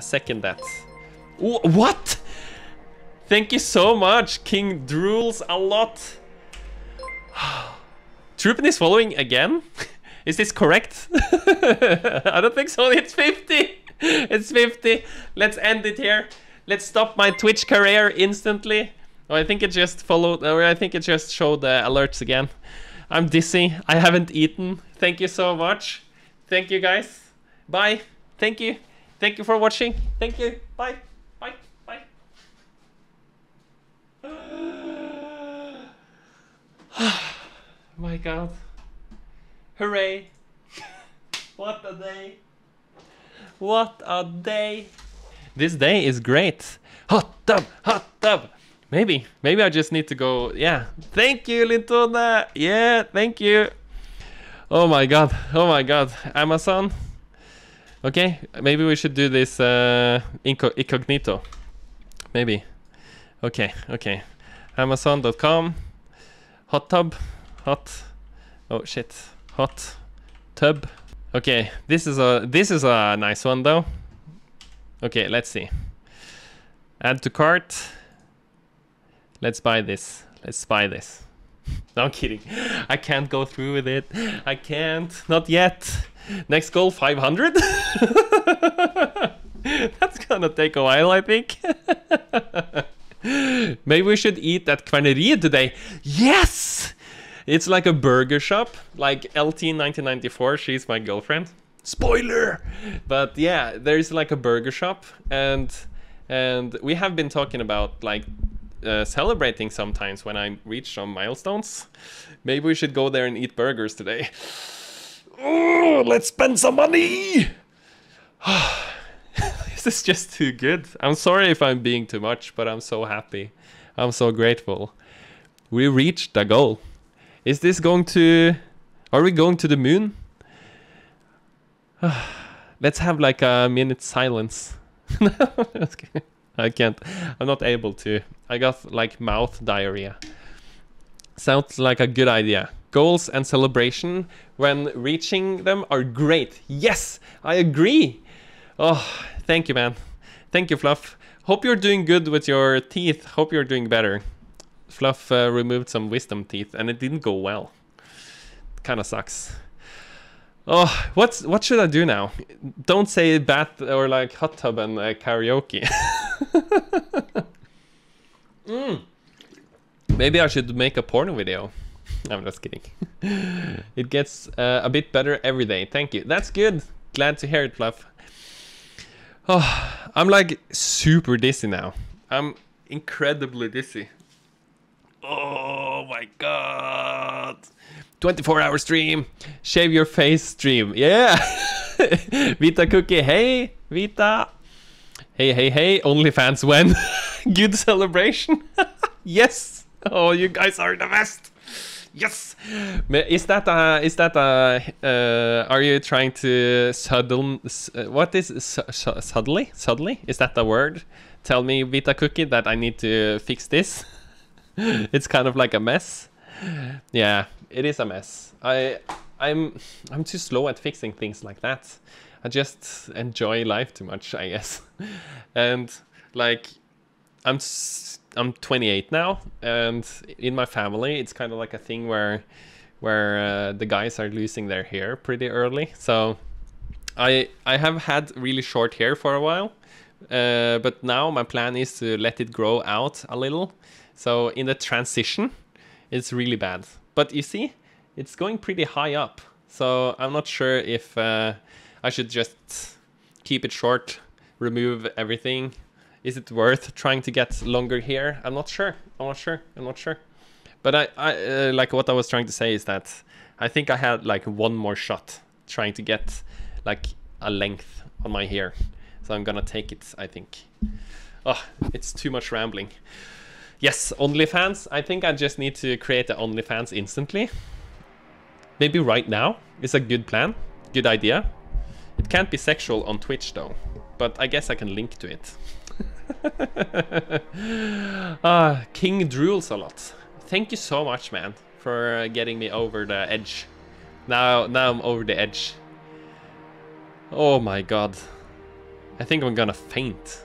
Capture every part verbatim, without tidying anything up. I second that. Ooh, what? Thank you so much. King drools a lot. Trupen is following again? Is this correct? I don't think so. It's fifty. It's fifty. Let's end it here. Let's stop my Twitch career instantly. Oh, I think it just followed, or I think it just showed the alerts again. I'm dizzy. I haven't eaten. Thank you so much. Thank you guys. Bye. Thank you. Thank you for watching. Thank you. Bye. Bye. Bye. My God. Hooray. What a day. What a day. This day is great. Hot tub, hot tub. Maybe, maybe I just need to go. Yeah. Thank you, Lintona. Yeah, thank you. Oh my God. Oh my God. Amazon. Okay, maybe we should do this uh, inco incognito. Maybe. Okay, okay. Amazon dot com. Hot tub. Hot. Oh shit. Hot tub. Okay, this is a this is a nice one though. Okay, let's see. Add to cart. Let's buy this. Let's buy this. No, I'm kidding. I can't go through with it. I can't. Not yet. Next goal, five hundred. That's gonna take a while, I think. Maybe we should eat at Kvarneria today. Yes! It's like a burger shop. Like L T nineteen ninety-four. She's my girlfriend. Spoiler! But yeah, there's like a burger shop, and and we have been talking about like uh, celebrating sometimes when I reach some milestones. Maybe we should go there and eat burgers today. Oh, let's spend some money! This is just too good. I'm sorry if I'm being too much, but I'm so happy. I'm so grateful. We reached the goal. Is this going to... Are we going to the moon? Let's have like a minute silence. I can't. I'm not able to. I got like mouth diarrhea. Sounds like a good idea. Goals and celebration when reaching them are great. Yes, I agree. Oh, thank you, man. Thank you, Fluff. Hope you're doing good with your teeth. Hope you're doing better. Fluff uh, removed some wisdom teeth and it didn't go well. Kind of sucks. Oh, what's what should I do now? Don't say bath or like hot tub and uh, karaoke. mm. Maybe I should make a porn video. I'm just kidding. It gets uh, a bit better every day. Thank you. That's good. Glad to hear it, Fluff. Oh, I'm like super dizzy now. I'm incredibly dizzy. Oh my God. twenty-four hour stream. Shave your face stream. Yeah. Vita Cookie. Hey, Vita. Hey, hey, hey. OnlyFans when? Good celebration. Yes. Oh, you guys are the best. Yes. Is that a... Is that a... Uh, are you trying to... Sudden... What is... Suddenly? Suddenly? Is that the word? Tell me, Vita Cookie, that I need to fix this. It's kind of like a mess. Yeah, it is a mess. I, I'm, I'm too slow at fixing things like that. I just enjoy life too much, I guess. And like, I'm, I'm twenty-eight now, and in my family, it's kind of like a thing where, where uh, the guys are losing their hair pretty early. So, I, I have had really short hair for a while, uh, but now my plan is to let it grow out a little. So in the transition. It's really bad. But you see, it's going pretty high up. So I'm not sure if uh, I should just keep it short, remove everything. Is it worth trying to get longer hair? I'm not sure. I'm not sure. I'm not sure. But I, I uh, like what I was trying to say is that I think I had like one more shot trying to get like a length on my hair. So I'm gonna take it, I think. Oh, it's too much rambling. Yes, OnlyFans. I think I just need to create the OnlyFans instantly. Maybe right now is a good plan. Good idea. It can't be sexual on Twitch though. But I guess I can link to it. uh, King drools a lot. Thank you so much, man, for getting me over the edge. Now, now I'm over the edge. Oh my God. I think I'm gonna faint.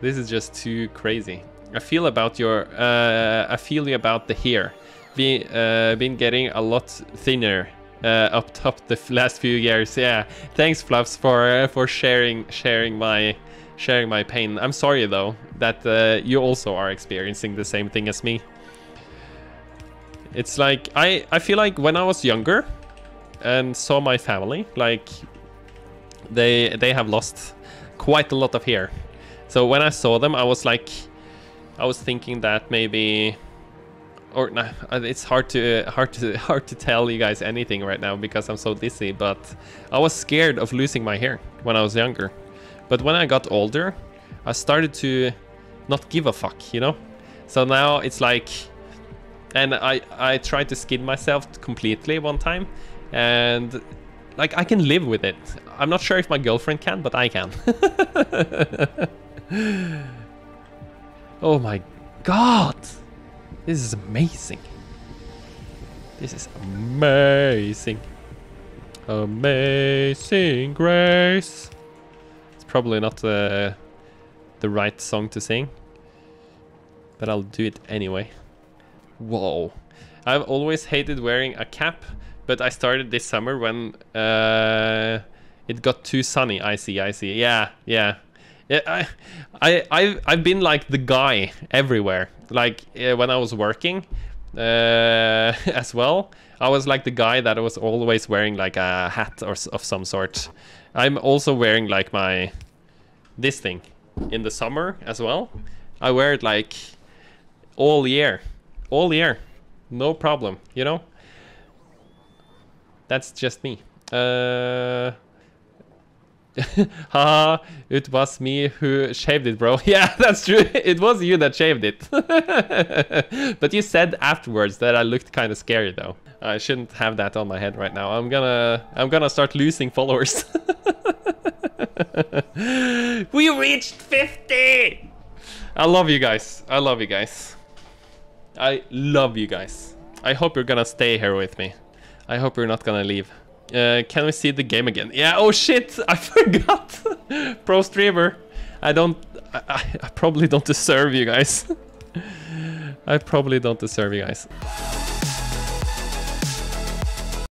This is just too crazy. I feel about your, uh, I feel you about the hair. Be, uh, been getting a lot thinner uh, up top the last few years. Yeah, thanks Fluffs for uh, for sharing sharing my sharing my pain. I'm sorry though that uh, you also are experiencing the same thing as me. It's like I I feel like when I was younger and saw my family, like they they have lost quite a lot of hair. So when I saw them, I was like, I was thinking that maybe, or nah, it's hard to uh, hard to hard to tell you guys anything right now because I'm so dizzy. But I was scared of losing my hair when I was younger. But when I got older, I started to not give a fuck, you know. So now it's like, and I I tried to skin myself completely one time, and like I can live with it. I'm not sure if my girlfriend can, but I can. Oh my god, this is amazing. This is amazing. Amazing Grace. It's probably not uh, the right song to sing, but I'll do it anyway. Whoa. I've always hated wearing a cap, but I started this summer when uh, it got too sunny. I see, I see. Yeah, yeah. Yeah, I, I, I've, I've been like the guy everywhere. Like uh, when I was working uh, as well, I was like the guy that was always wearing like a hat or of some sort. I'm also wearing like my, this thing in the summer as well. I wear it like all year, all year, no problem, you know? That's just me. Uh... Haha, it was me who shaved it, bro. Yeah, that's true. It was you that shaved it. But you said afterwards that I looked kind of scary, though. I shouldn't have that on my head right now. I'm gonna, I'm gonna start losing followers. We reached fifty. I love you guys. I love you guys. I love you guys. I hope you're gonna stay here with me. I hope you're not gonna leave. Uh, can we see the game again? Yeah, oh shit, I forgot. Pro streamer. I don't, I, I probably don't deserve you guys. I probably don't deserve you guys.